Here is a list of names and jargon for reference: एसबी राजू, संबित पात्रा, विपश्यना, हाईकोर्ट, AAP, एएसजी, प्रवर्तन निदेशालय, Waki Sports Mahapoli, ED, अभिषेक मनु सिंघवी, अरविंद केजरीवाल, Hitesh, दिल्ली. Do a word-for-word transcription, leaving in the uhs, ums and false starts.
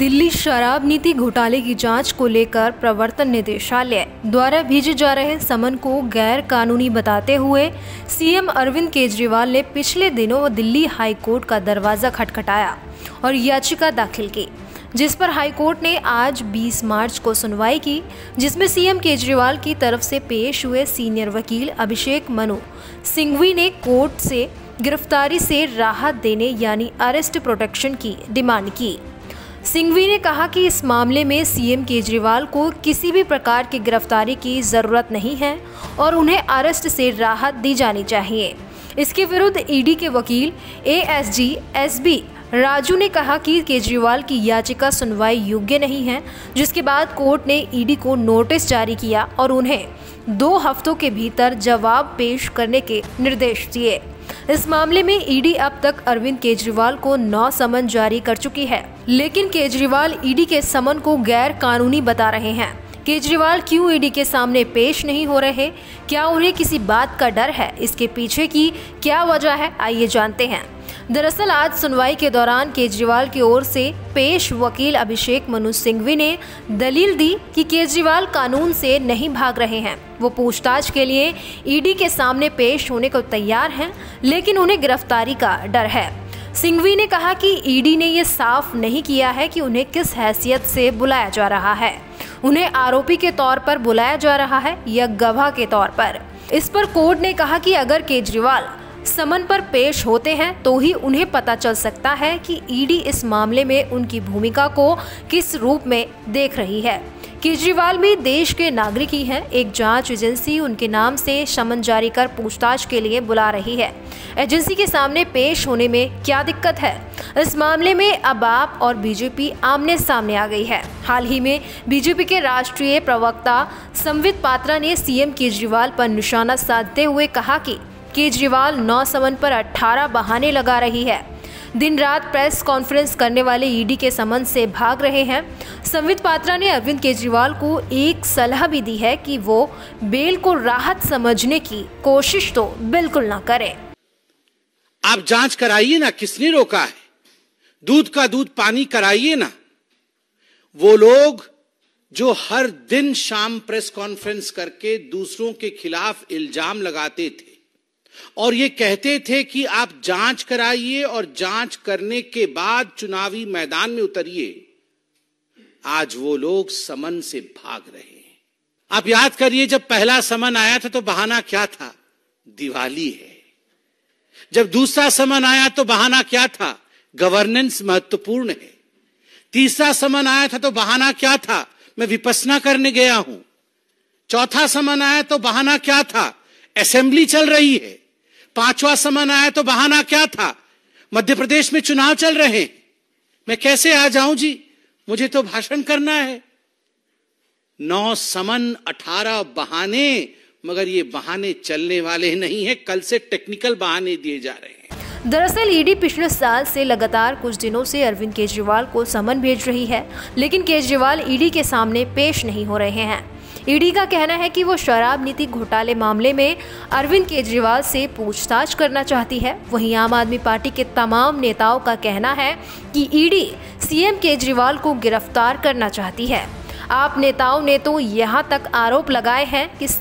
दिल्ली शराब नीति घोटाले की जांच को लेकर प्रवर्तन निदेशालय द्वारा भेजे जा रहे समन को गैर कानूनी बताते हुए सीएम अरविंद केजरीवाल ने पिछले दिनों दिल्ली हाईकोर्ट का दरवाजा खटखटाया और याचिका दाखिल की, जिस पर हाईकोर्ट ने आज बीस मार्च को सुनवाई की, जिसमें सीएम केजरीवाल की तरफ से पेश हुए सीनियर वकील अभिषेक मनु सिंघवी ने कोर्ट से गिरफ्तारी से राहत देने यानी अरेस्ट प्रोटेक्शन की डिमांड की। सिंघवी ने कहा कि इस मामले में सीएम केजरीवाल को किसी भी प्रकार की गिरफ्तारी की ज़रूरत नहीं है और उन्हें अरेस्ट से राहत दी जानी चाहिए। इसके विरुद्ध ईडी के वकील एएसजी एसबी राजू ने कहा कि केजरीवाल की याचिका सुनवाई योग्य नहीं है, जिसके बाद कोर्ट ने ईडी को नोटिस जारी किया और उन्हें दो हफ्तों के भीतर जवाब पेश करने के निर्देश दिए। इस मामले में ईडी अब तक अरविंद केजरीवाल को नौ समन जारी कर चुकी है, लेकिन केजरीवाल ईडी के समन को गैर कानूनी बता रहे हैं। केजरीवाल क्यों ईडी के सामने पेश नहीं हो रहे? क्या उन्हें किसी बात का डर है? इसके पीछे की क्या वजह है, आइए जानते हैं। दरअसल आज सुनवाई के दौरान केजरीवाल की ओर से पेश वकील अभिषेक मनु सिंघवी ने दलील दी कि केजरीवाल कानून से नहीं भाग रहे हैं, वो पूछताछ के लिए ईडी के सामने पेश होने को तैयार हैं, लेकिन उन्हें गिरफ्तारी का डर है। सिंघवी ने कहा कि ईडी ने ये साफ नहीं किया है कि उन्हें किस हैसियत से बुलाया जा रहा है, उन्हें आरोपी के तौर पर बुलाया जा रहा है या गवाह के तौर पर। इस पर कोर्ट ने कहा कि अगर केजरीवाल समन पर पेश होते हैं तो ही उन्हें पता चल सकता है कि ईडी इस मामले में उनकी भूमिका को किस रूप में देख रही है। केजरीवाल भी देश के नागरिक ही हैं। एक जांच एजेंसी उनके नाम से समन जारी कर पूछताछ के लिए बुला रही है। एजेंसी के सामने पेश होने में क्या दिक्कत है? इस मामले में अब आप और बीजेपी आमने सामने आ गई है। हाल ही में बीजेपी के राष्ट्रीय प्रवक्ता संबित पात्रा ने सीएम केजरीवाल पर निशाना साधते हुए कहा कि केजरीवाल नौ समन पर अठारह बहाने लगा रही है, दिन रात प्रेस कॉन्फ्रेंस करने वाले ईडी के समन से भाग रहे हैं। संबित पात्रा ने अरविंद केजरीवाल को एक सलाह भी दी है कि वो बेल को राहत समझने की कोशिश तो बिल्कुल ना करें। आप जांच कराइए ना, किसने रोका है? दूध का दूध पानी कराइए ना। वो लोग जो हर दिन शाम प्रेस कॉन्फ्रेंस करके दूसरों के खिलाफ इल्जाम लगाते थे और ये कहते थे कि आप जांच कराइए और जांच करने के बाद चुनावी मैदान में उतरिए, आज वो लोग समन से भाग रहे हैं। आप याद करिए, जब पहला समन आया था तो बहाना क्या था? दिवाली है। जब दूसरा समन आया तो बहाना क्या था? गवर्नेंस महत्वपूर्ण है। तीसरा समन आया था तो बहाना क्या था? मैं विपश्यना करने गया हूं। चौथा समन आया तो बहाना क्या था? असेंबली चल रही है। पांचवा समन आया तो बहाना क्या था? मध्य प्रदेश में चुनाव चल रहे हैं, मैं कैसे आ जाऊं जी, मुझे तो भाषण करना है। नौ समन अठारह बहाने, मगर ये बहाने चलने वाले नहीं है, कल से टेक्निकल बहाने दिए जा रहे हैं। दरअसल ईडी पिछले साल से लगातार कुछ दिनों से अरविंद केजरीवाल को समन भेज रही है, लेकिन केजरीवाल ईडी के सामने पेश नहीं हो रहे हैं। ईडी का कहना है कि वो शराब नीति घोटाले मामले में अरविंद केजरीवाल से पूछताछ करना चाहती है। वहीं आम आदमी पार्टी के तमाम नेताओं का कहना है कि ईडी सीएम केजरीवाल को गिरफ्तार करना चाहती है। आप नेताओं ने तो यहाँ तक आरोप लगाए हैं कि